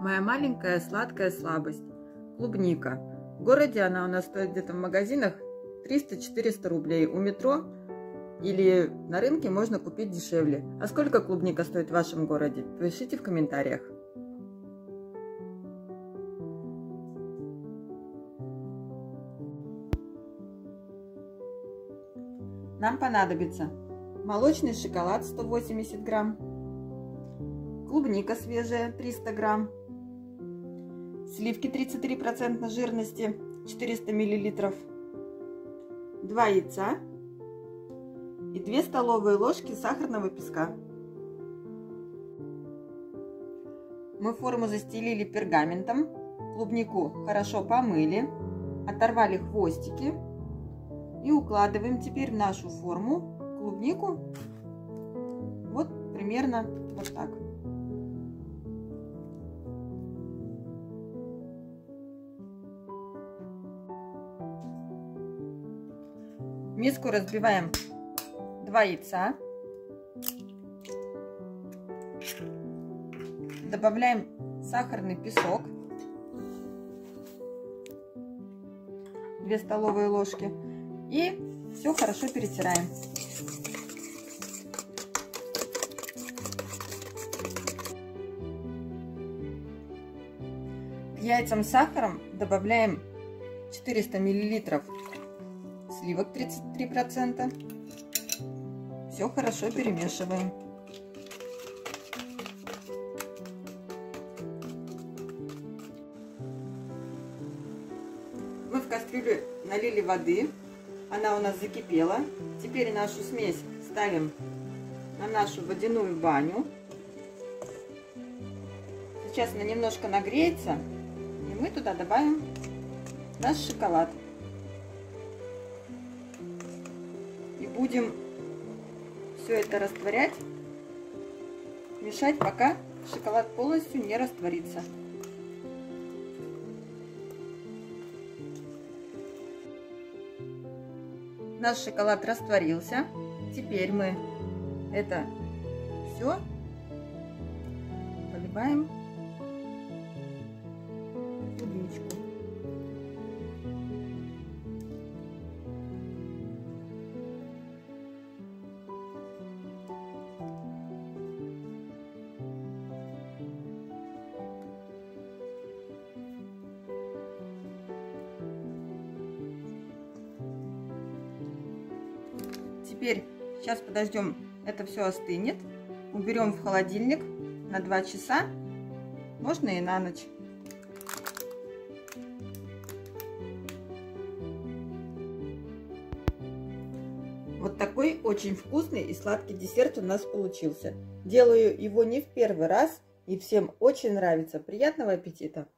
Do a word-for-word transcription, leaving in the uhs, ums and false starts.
Моя маленькая сладкая слабость. Клубника. В городе она у нас стоит где-то в магазинах триста-четыреста рублей. У метро или на рынке можно купить дешевле. А сколько клубника стоит в вашем городе? Пишите в комментариях. Нам понадобится молочный шоколад сто восемьдесят грамм, клубника свежая триста грамм, сливки тридцать три процента жирности четыреста миллилитров, два яйца и две столовые ложки сахарного песка. Мы форму застелили пергаментом, клубнику хорошо помыли, оторвали хвостики и укладываем теперь в нашу форму клубнику вот примерно вот так. В миску разбиваем два яйца, добавляем сахарный песок, две столовые ложки, и все хорошо перетираем. К яйцам с сахаром добавляем четыреста миллилитров сливок тридцать три процента. Все хорошо перемешиваем. Мы в кастрюлю налили воды. Она у нас закипела. Теперь нашу смесь ставим на нашу водяную баню. Сейчас она немножко нагреется, и мы туда добавим наш шоколад. И будем все это растворять, мешать, пока шоколад полностью не растворится. Наш шоколад растворился. Теперь мы это все поливаем в клубничку. Теперь сейчас подождем, это все остынет, уберем в холодильник на два часа, можно и на ночь. Вот такой очень вкусный и сладкий десерт у нас получился. Делаю его не в первый раз, и всем очень нравится. Приятного аппетита!